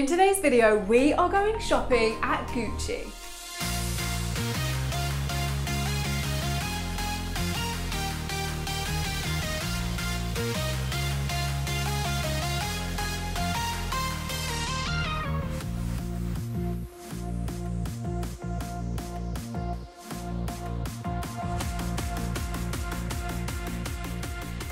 In today's video, we are going shopping at Gucci.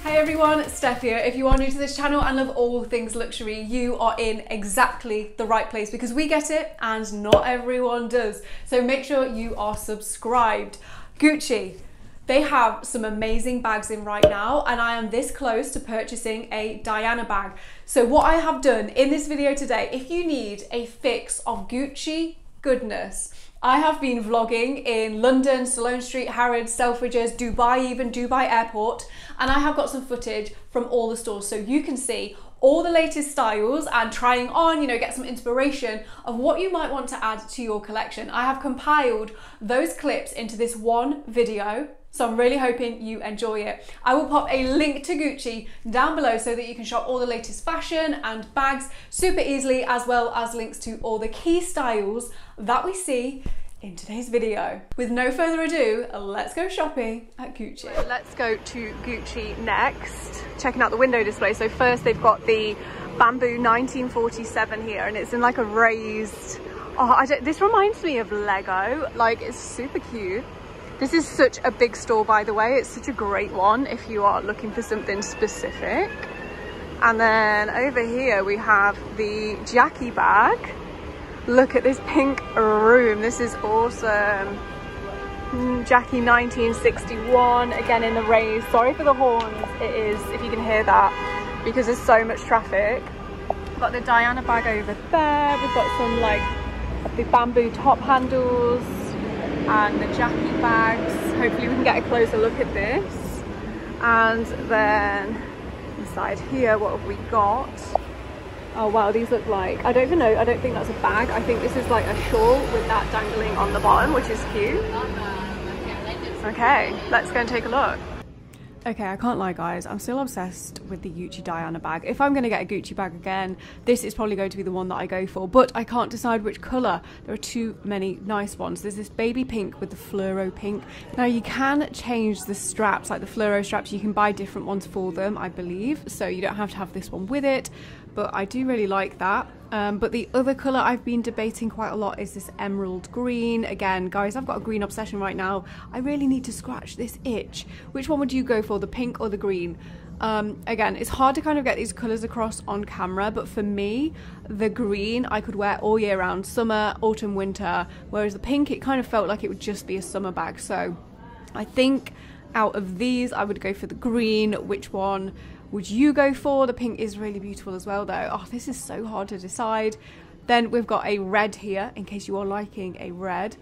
Hey everyone, Steph here. If you are new to this channel and love all things luxury, you are in exactly the right place because we get it and not everyone does. So make sure you are subscribed. Gucci, they have some amazing bags in right now and I am this close to purchasing a Diana bag. So what I have done in this video today, if you need a fix of Gucci goodness, I have been vlogging in London, Sloane Street, Harrods, Selfridges, Dubai even, Dubai Airport, and I have got some footage from all the stores so you can see all the latest styles and trying on, you know, get some inspiration of what you might want to add to your collection. I have compiled those clips into this one video, so I'm really hoping you enjoy it. I will pop a link to Gucci down below so that you can shop all the latest fashion and bags super easily, as well as links to all the key styles that we see in today's video. With no further ado, let's go shopping at Gucci. Let's go to Gucci next, checking out the window display. So first they've got the bamboo 1947 here, and it's in like a raised, this reminds me of Lego, like it's super cute. This is such a big store, by the way. It's such a great one if you are looking for something specific. And then over here we have the Jackie bag. Look at this pink room, this is awesome. Jackie 1961, again in the raise. Sorry for the horns, it is, if you can hear that, because there's so much traffic. We've got the Diana bag over there. We've got some like the bamboo top handles and the Jackie bags. Hopefully we can get a closer look at this. And then inside here, what have we got? Oh wow, these look like, I don't even know, I don't think that's a bag. I think this is like a shawl with that dangling on the bottom, which is cute. Okay, let's go and take a look. Okay, I can't lie guys, I'm still obsessed with the Gucci Diana bag. If I'm gonna get a Gucci bag again, this is probably going to be the one that I go for, but I can't decide which color. There are too many nice ones. There's this baby pink with the fluoro pink. Now you can change the straps, like the fluoro straps, you can buy different ones for them, I believe. So you don't have to have this one with it, but I do really like that. But the other colour I've been debating quite a lot is this emerald green. Again, guys, I've got a green obsession right now. I really need to scratch this itch. Which one would you go for, the pink or the green? Again, it's hard to kind of get these colours across on camera, but for me, the green I could wear all year round, summer, autumn, winter, whereas the pink, it kind of felt like it would just be a summer bag. So I think out of these, I would go for the green. Which one would you go for? The pink is really beautiful as well though. Oh, this is so hard to decide. Then we've got a red here in case you are liking a red.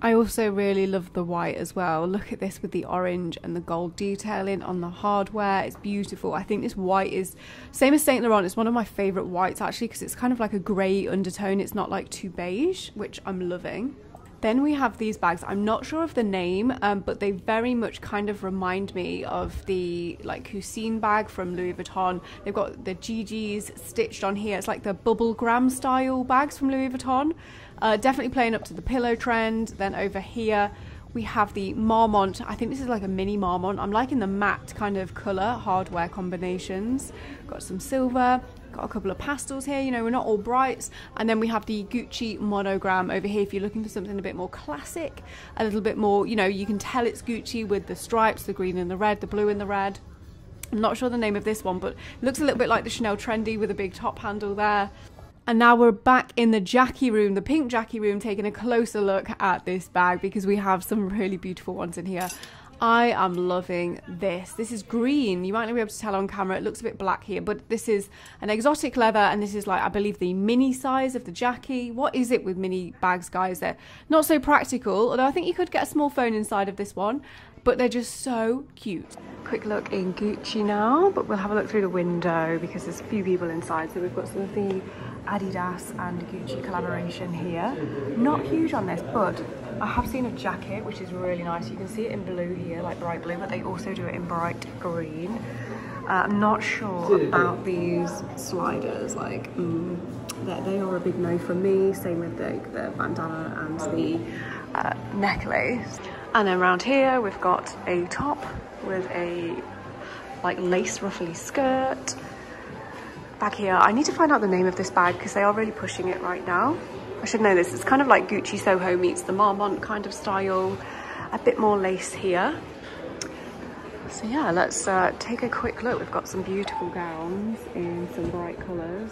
I also really love the white as well. Look at this with the orange and the gold detailing on the hardware. It's beautiful. I think this white is same as Saint Laurent. It's one of my favorite whites actually, because it's kind of like a gray undertone. It's not like too beige, which I'm loving. Then we have these bags. I'm not sure of the name, but they very much kind of remind me of the like Hussine bag from Louis Vuitton. They've got the Gigi's stitched on here. It's like the bubblegram style bags from Louis Vuitton. Definitely playing up to the pillow trend. Then over here, we have the Marmont. I think this is like a mini Marmont. I'm liking the matte kind of color hardware combinations. Got some silver. Got a couple of pastels here, you know, we're not all brights. And then we have the Gucci monogram over here if you're looking for something a bit more classic, a little bit more, you know, you can tell it's Gucci with the stripes, the green and the red, the blue and the red. I'm not sure the name of this one, but it looks a little bit like the Chanel Trendy with a big top handle there. And now we're back in the Jackie room, the pink Jackie room, taking a closer look at this bag because we have some really beautiful ones in here. I am loving this. This is green. You might not be able to tell on camera. It looks a bit black here, but this is an exotic leather, and this is like, I believe, the mini size of the Jackie. What is it with mini bags, guys? They're not so practical, although I think you could get a small phone inside of this one, but they're just so cute. Quick look in Gucci now, but we'll have a look through the window because there's a few people inside. So we've got some of the Adidas and Gucci collaboration here. Not huge on this, but I have seen a jacket which is really nice. You can see it in blue here, like bright blue, but they also do it in bright green. I'm not sure about these sliders, like they are a big no from me. Same with the bandana and the necklace. And then around here we've got a top with a like lace ruffly skirt. Back here, I need to find out the name of this bag because they are really pushing it right now. I should know this. It's kind of like Gucci Soho meets the Marmont kind of style. A bit more lace here. So yeah, let's take a quick look. We've got some beautiful gowns in some bright colours.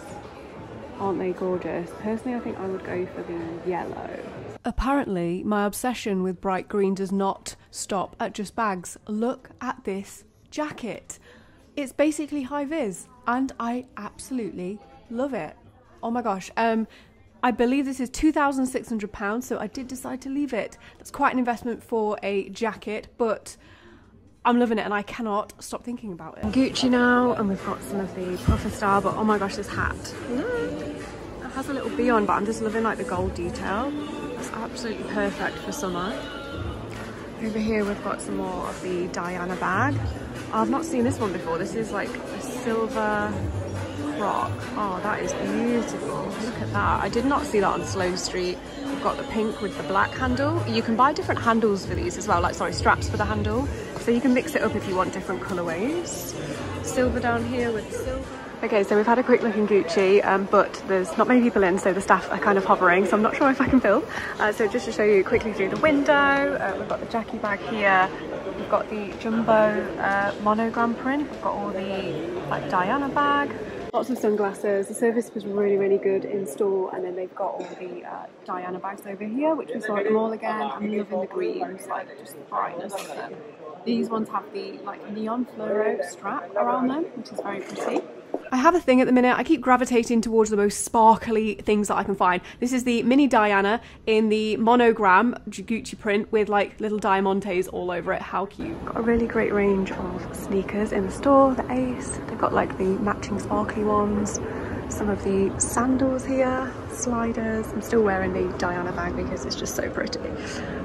Aren't they gorgeous? Personally, I think I would go for the yellow. Apparently, my obsession with bright green does not stop at just bags. Look at this jacket. It's basically high-vis, and I absolutely love it. Oh my gosh. I believe this is £2,600, so I did decide to leave it. That's quite an investment for a jacket, but I'm loving it and I cannot stop thinking about it. Gucci now, and we've got some of the puffer style, but oh my gosh, this hat. Look, it has a little bee on, but I'm just loving like the gold detail. It's absolutely perfect for summer. Over here, we've got some more of the Diana bag. I've not seen this one before. This is like a silver croc. Oh, that is beautiful. Look at that. I did not see that on Sloane Street. We've got the pink with the black handle. You can buy different handles for these as well, like, sorry, straps for the handle. So you can mix it up if you want different colorways. Silver down here with silver. Okay, so we've had a quick look in Gucci, but there's not many people in, so the staff are kind of hovering, so I'm not sure if I can film. So just to show you quickly through the window, we've got the Jackie bag here. We've got the jumbo monogram print. We've got all the like Diana bag. Lots of sunglasses. The service was really, really good in store, and then they've got all the Diana bags over here, which we saw at the mall again. I'm loving the greens, like just the brightness of them. These ones have the like neon fluoro strap around them, which is very pretty. I have a thing at the minute. I keep gravitating towards the most sparkly things that I can find. This is the mini Diana in the monogram Gucci print with like little diamantes all over it. How cute. Got a really great range of sneakers in the store, the Ace. They've got like the matching sparkly ones, some of the sandals here, sliders. I'm still wearing the Diana bag because it's just so pretty.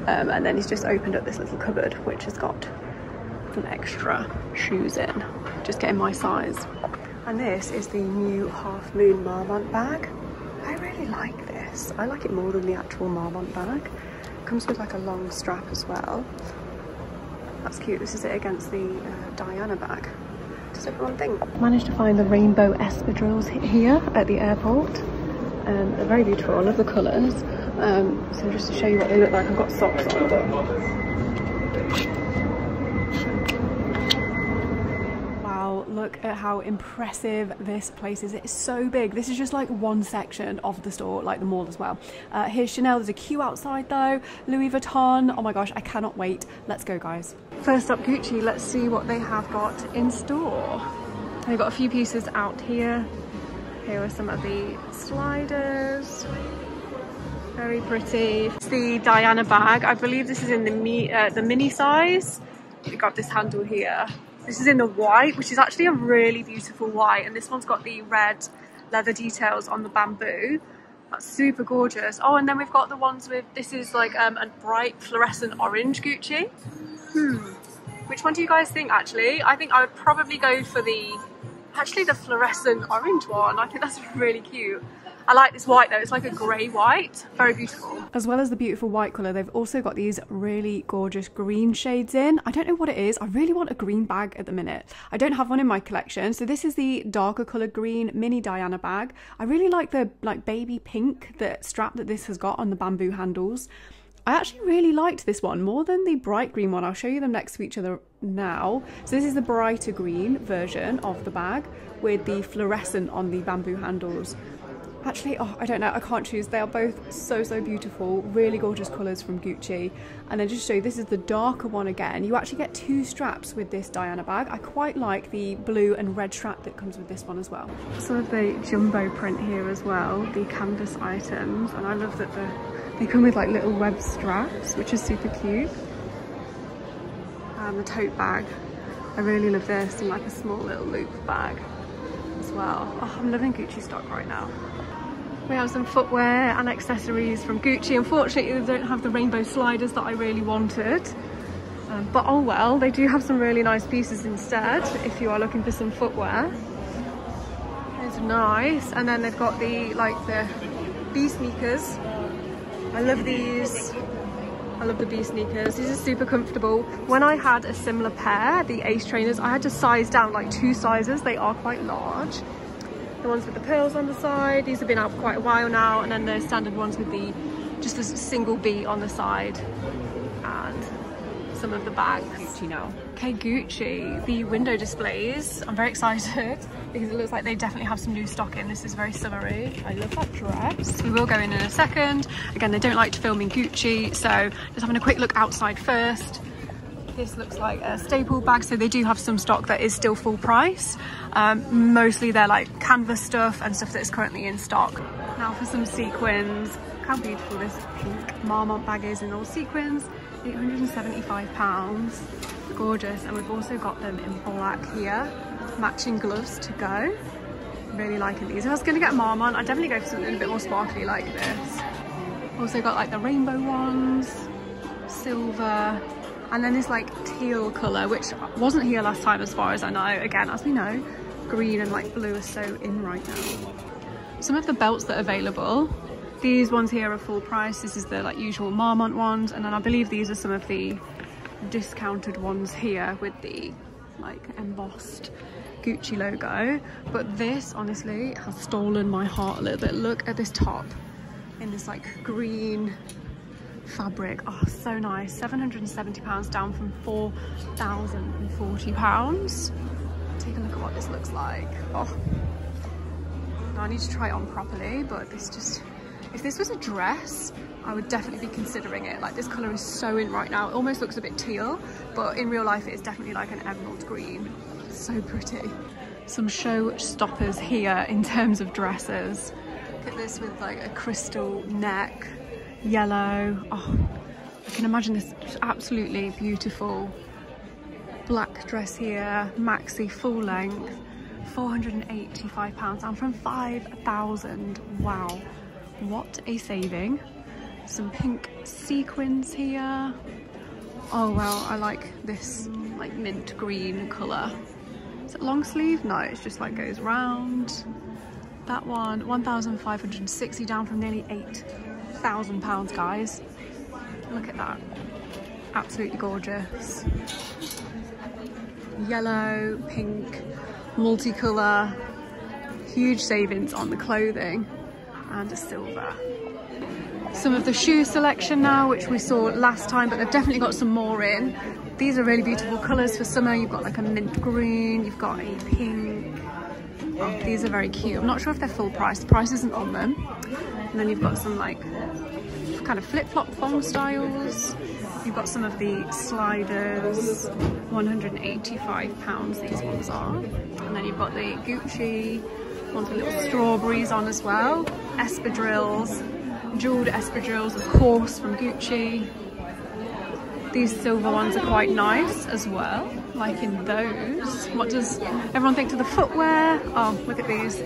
And then he's just opened up this little cupboard, which has got some extra shoes in. Just getting my size. And this is the new Half Moon Marmont bag. I really like this. I like it more than the actual Marmont bag. It comes with like a long strap as well. That's cute. This is it against the Diana bag. Does everyone think? Managed to find the rainbow espadrilles here at the airport. They're very beautiful. I love the colours. So just to show you what they look like, I've got socks on them. Look at how impressive this place is. It's so big. This is just like one section of the store, like the mall as well. Here's Chanel. There's a queue outside though. Louis Vuitton. Oh my gosh, I cannot wait. Let's go, guys. First up, Gucci. Let's see what they have got in store. They've got a few pieces out here. Here are some of the sliders. Very pretty. It's the Diana bag. I believe this is in the mini size. We've got this handle here. This is in the white, which is actually a really beautiful white, and this one's got the red leather details on the bamboo. That's super gorgeous. Oh, and then we've got the ones with, this is like a bright fluorescent orange Gucci. Which one do you guys think, actually? I think I would probably go for the fluorescent orange one. I think that's really cute. I like this white though, it's like a grey white, very beautiful. As well as the beautiful white colour, they've also got these really gorgeous green shades in. I don't know what it is, I really want a green bag at the minute. I don't have one in my collection, so this is the darker colour green mini Diana bag. I really like the like baby pink, the strap that this has got on the bamboo handles. I actually really liked this one, more than the bright green one. I'll show you them next to each other now. So this is the brighter green version of the bag with the fluorescent on the bamboo handles. Actually, oh, I don't know, I can't choose. They are both so, so beautiful. Really gorgeous colours from Gucci. And then just to show you, this is the darker one again. You actually get two straps with this Diana bag. I quite like the blue and red strap that comes with this one as well. Some of the jumbo print here as well, the canvas items. And I love that they come with like little web straps, which is super cute. And the tote bag, I really love this, and like a small little loop bag as well. Oh, I'm loving Gucci stock right now. We have some footwear and accessories from Gucci. Unfortunately, they don't have the rainbow sliders that I really wanted, but oh well, they do have some really nice pieces instead if you are looking for some footwear. There's nice. And then they've got the bee sneakers. I love these. I love the bee sneakers. These are super comfortable. When I had a similar pair, the Ace trainers, I had to size down like 2 sizes. They are quite large. The ones with the pearls on the side, these have been out for quite a while now. And then the standard ones with the just a single bee on the side and some of the bags. Gucci now. Okay, Gucci, the window displays. I'm very excited because it looks like they definitely have some new stock in. This is very summery. I love that dress. We will go in a second. Again, they don't like to film in Gucci, so just having a quick look outside first. This looks like a staple bag, so they do have some stock that is still full price. Mostly they're like canvas stuff and stuff that's currently in stock. Now for some sequins. How beautiful this pink Marmont bag is in all sequins. £875. Gorgeous. And we've also got them in black here. Matching gloves to go. Really liking these. If I was going to get Marmont, I'd definitely go for something a bit more sparkly like this. Also got like the rainbow ones. Silver. And then this like teal colour, which wasn't here last time as far as I know. Again, as we know, green and like blue are so in right now. Some of the belts that are available. These ones here are full price. This is the like usual Marmont ones. And then I believe these are some of the discounted ones here with the like embossed Gucci logo. But this honestly has stolen my heart a little bit. Look at this top in this like green fabric. Oh, so nice. £770 down from £4,040. Take a look at what this looks like. Oh, now I need to try it on properly, but this just, if this was a dress, I would definitely be considering it. Like, this color is so in right now. It almost looks a bit teal, but in real life it's definitely like an emerald green. It's so pretty. Some show stoppers here in terms of dresses. Look at this with like a crystal neck. Yellow. Oh, I can imagine this absolutely beautiful black dress here, maxi full length, £485 down from £5,000. Wow, what a saving. Some pink sequins here. Oh well, I like this like mint green colour. Is it long sleeve? No, it's just like goes round. That one, £1,560 down from nearly £8,000, guys. Look at that. Absolutely gorgeous. Yellow, pink, multicolour. Huge savings on the clothing and a silver. Some of the shoe selection now, which we saw last time, but they've definitely got some more in. These are really beautiful colours for summer. You've got like a mint green, you've got a pink. Oh, these are very cute. I'm not sure if they're full price. The price isn't on them. And then you've got some like kind of flip-flop thong styles. You've got some of the sliders, £185 these ones are. And then you've got the Gucci ones with little strawberries on as well. Espadrilles, jeweled espadrilles of course from Gucci. These silver ones are quite nice as well, like in those. What does everyone think to the footwear? Oh, look at these.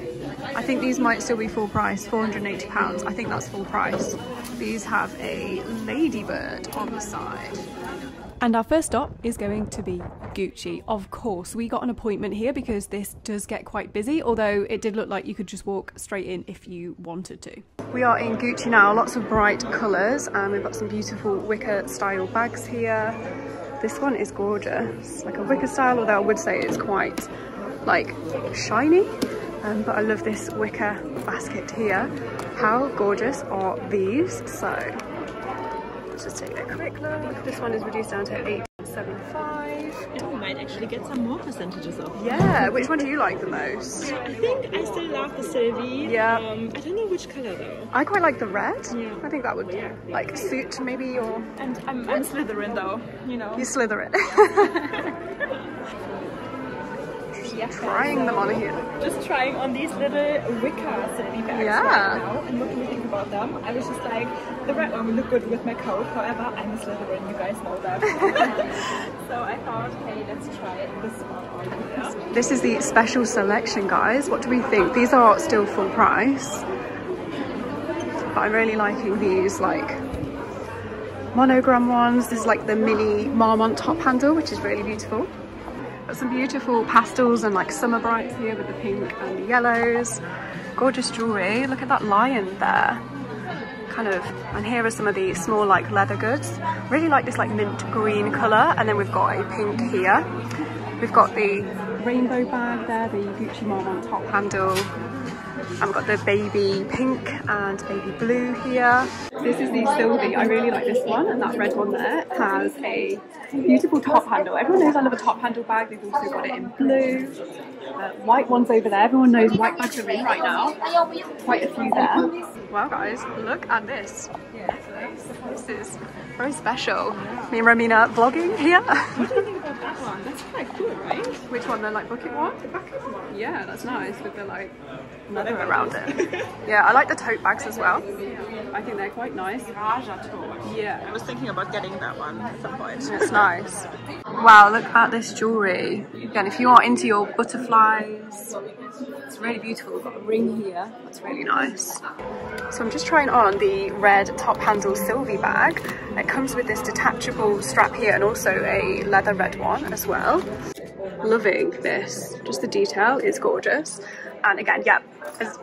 I think these might still be full price, £480. I think that's full price. These have a ladybird on the side. And our first stop is going to be Gucci. Of course, we got an appointment here because this does get quite busy, although it did look like you could just walk straight in if you wanted to. We are in Gucci now, lots of bright colours, and we've got some beautiful wicker style bags here. This one is gorgeous, like a wicker style, although I would say it's quite like shiny. But I love this wicker basket here. How gorgeous are these? So let's just take a quick look. This one is reduced down to 8.75. And we might actually get some more percentages off. Yeah, which one do you like the most? I think I still love the Sylvie. Yeah. I don't know which colour though. I quite like the red. Yeah. I think that would like suit maybe your... And I'm Slytherin though, you know. You're Slytherin. Yes, trying them on here. Just trying on these little wicker Sylvie bags right now and what do you think about them? I was just like, the red one would look good with my coat, however, I'm a Slytherin, you guys know that. So I thought, hey, let's try this one on. This is the special selection, guys. What do we think? These are still full price. But I'm really liking these like monogram ones. This is like the mini Marmont top handle, which is really beautiful. Got some beautiful pastels and like summer brights here with the pink and the yellows. Gorgeous jewelry. Look at that lion there. Kind of, and here are some of the small like leather goods. Really like this like mint green colour, and then we've got a pink here. We've got the rainbow bag there, the Gucci Marmont top handle. And we've got the baby pink and baby blue here. This is the Sylvie. I really like this one, and that red one there has a beautiful top handle. Everyone knows I love a top handle bag. They've also got it in blue. White one's over there. Everyone knows white bags are in right now. Quite a few there. Wow guys, look at this. This is very special. Me and Romina vlogging here. What do you think about that one? That's kind of cool, right? Which one? The like bucket one? The bucket one. Yeah, that's nice with the like leather around it. Yeah, I like the tote bags as well. I think they're quite nice. Yeah. I was thinking about getting that one at some point. It's nice. Wow, look at this jewellery. Again, if you are into your butterflies, it's really beautiful. We've got a ring here. That's really nice. So I'm just trying on the red top handle Sylvie bag. It comes with this detachable strap here and also a leather red one as well. Loving this. Just the detail is gorgeous. And again, yeah,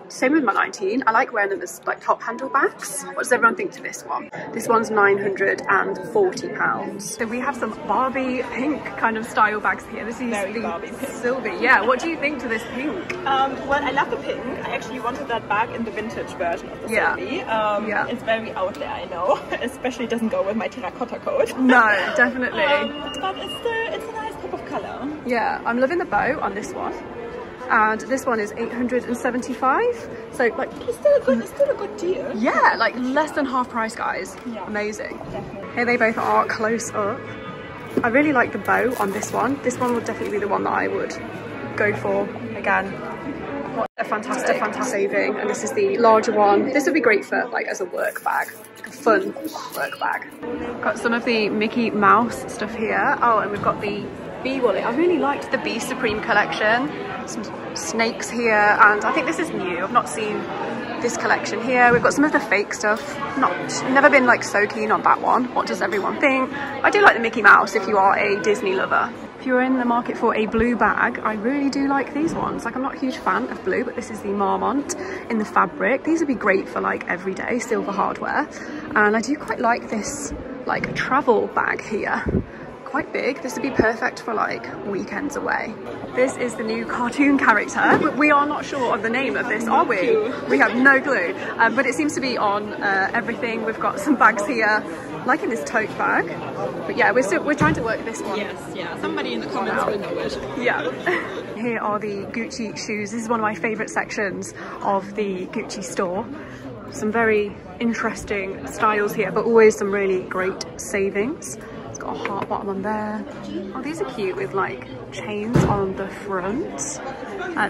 same with my 19. I like wearing them as like top handle bags. What does everyone think to this one? This one's £940. So we have some Barbie pink kind of style bags here. This is very the Sylvie. Yeah, what do you think to this pink? Well, I love the pink. I actually wanted that bag in the vintage version of the Sylvie. It's very out there, I know. Especially doesn't go with my terracotta coat. No, definitely. But it's a nice pop of colour. Yeah, I'm loving the bow on this one. And this one is £875, so like it's still a good deal. Yeah, like less than half price, guys. Yeah. Amazing. Definitely. Here they both are close up. I really like the bow on this one. This one would definitely be the one that I would go for again. What a fantastic saving. And this is the larger one. This would be great for like as a work bag, like a fun work bag. Got some of the Mickey Mouse stuff here. Oh, and we've got the Bee wallet. I really liked the Bee Supreme collection. Some snakes here, and I think this is new. I've not seen this collection here. We've got some of the fake stuff. Never been like so keen on that one. What does everyone think? I do like the Mickey Mouse if you are a Disney lover. If you're in the market for a blue bag, I really do like these ones. Like, I'm not a huge fan of blue, but this is the Marmont in the fabric. These would be great for like everyday silver hardware. And I do quite like this like travel bag here. Quite big. This would be perfect for like weekends away. This is the new cartoon character, but we are not sure of the name of this, are we? We have no clue, but it seems to be on everything. We've got some bags here, like in this tote bag, but yeah, we're trying to work this one. Yes, yeah, somebody in the comments will know it. Yeah. Here are the Gucci shoes. This is one of my favorite sections of the Gucci store. Some very interesting styles here, but always some really great savings. Got a heart bottom on there. Oh, these are cute with like chains on the front.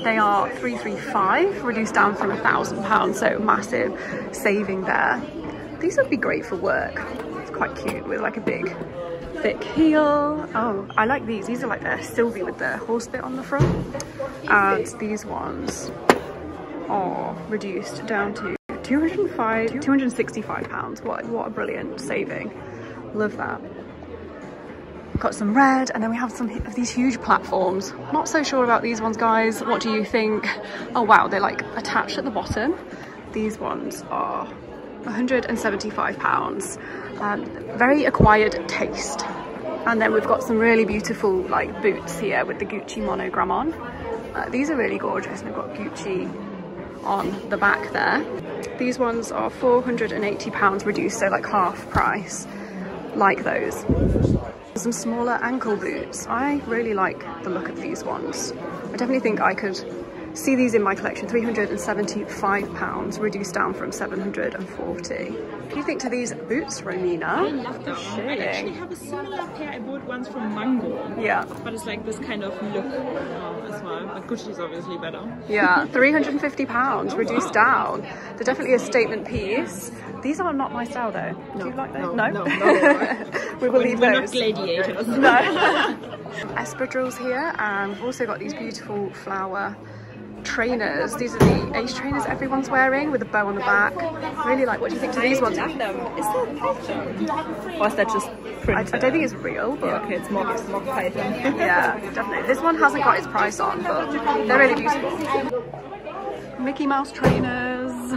They are 335, reduced down from £1,000, so massive saving there. These would be great for work. It's quite cute with like a big thick heel. Oh, I like these. These are like the Sylvie with the horse bit on the front. And these ones are reduced down to £265. What a brilliant saving. Love that. Got some red, and then we have some of these huge platforms. Not so sure about these ones, guys. What do you think? Oh wow, they're like attached at the bottom. These ones are £175. Very acquired taste. And then we've got some really beautiful like boots here with the Gucci monogram on. These are really gorgeous, and I've got Gucci on the back there. These ones are £480 reduced, so like half price. Like those. Some smaller ankle boots. I really like the look of these ones. I definitely think I could see these in my collection. £375, reduced down from £740. What do you think to these boots, Romina? I love the shading. I actually have a similar pair. I bought ones from Mango. Yeah. But it's like this kind of look as well. But Gucci's obviously better. Yeah, £350, reduced down. They're definitely a statement piece. These are not my style though. No, do you like those? No. We will leave those. We're not gladiators. No. Espadrilles here, and we've also got these beautiful flower trainers. These are the Ace trainers everyone's wearing with a bow on the back. Really like. What do you think to these ones? Or is that just printed? I don't think it's real, but yeah, okay, it's more python. Yeah, definitely. This one hasn't got its price on, but they're really beautiful. Mickey Mouse trainers.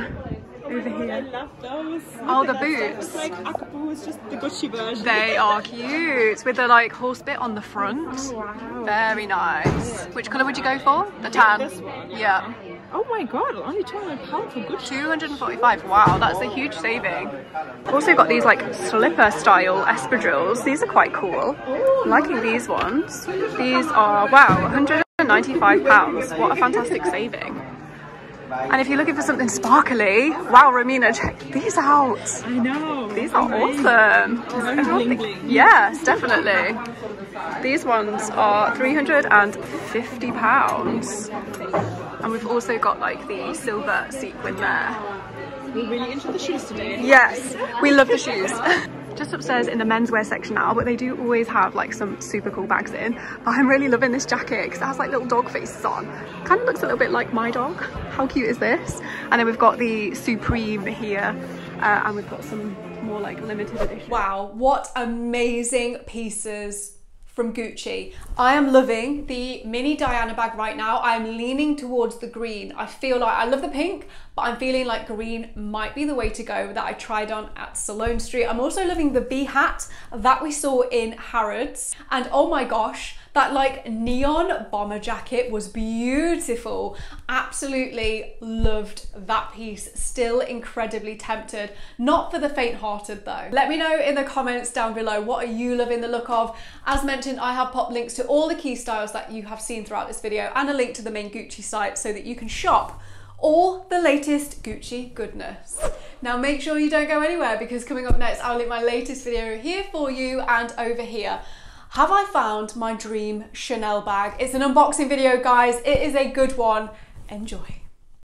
Over here. I love those. Oh, the boots. Like Akbu is just the Gucci version. They are cute with the like horse bit on the front. Oh, wow. Very nice. Which colour would you go for? The tan. This one. Yeah. Oh my god, only £200 for Gucci. 245. Wow, that's a huge saving. Also got these like slipper style espadrilles. These are quite cool. I'm liking these ones. These are, wow, £195. What a fantastic saving. And if you're looking for something sparkly, wow, Romina, check these out. I know. These are awesome. Bling bling. Yes, definitely. These ones are £350. And we've also got like the silver sequin there. We're really into the shoes today. Yes, we love the shoes. Just upstairs in the menswear section now, but they do always have like some super cool bags in. But I'm really loving this jacket because it has like little dog faces on. Kind of looks a little bit like my dog. How cute is this? And then we've got the Supreme here, and we've got some more like limited edition. Wow, what amazing pieces from Gucci. I am loving the mini Diana bag right now. I'm leaning towards the green. I feel like I love the pink, but I'm feeling like green might be the way to go that I tried on at Sloane Street. I'm also loving the bee hat that we saw in Harrods. And oh my gosh, that like neon bomber jacket was beautiful. Absolutely loved that piece. Still incredibly tempted. Not for the faint-hearted though. Let me know in the comments down below, what are you loving the look of? As mentioned, I have popped links to all the key styles that you have seen throughout this video and a link to the main Gucci site so that you can shop all the latest Gucci goodness. Now make sure you don't go anywhere because coming up next, I'll link my latest video here for you and over here. Have I found my dream Chanel bag? It's an unboxing video, guys. It is a good one. Enjoy.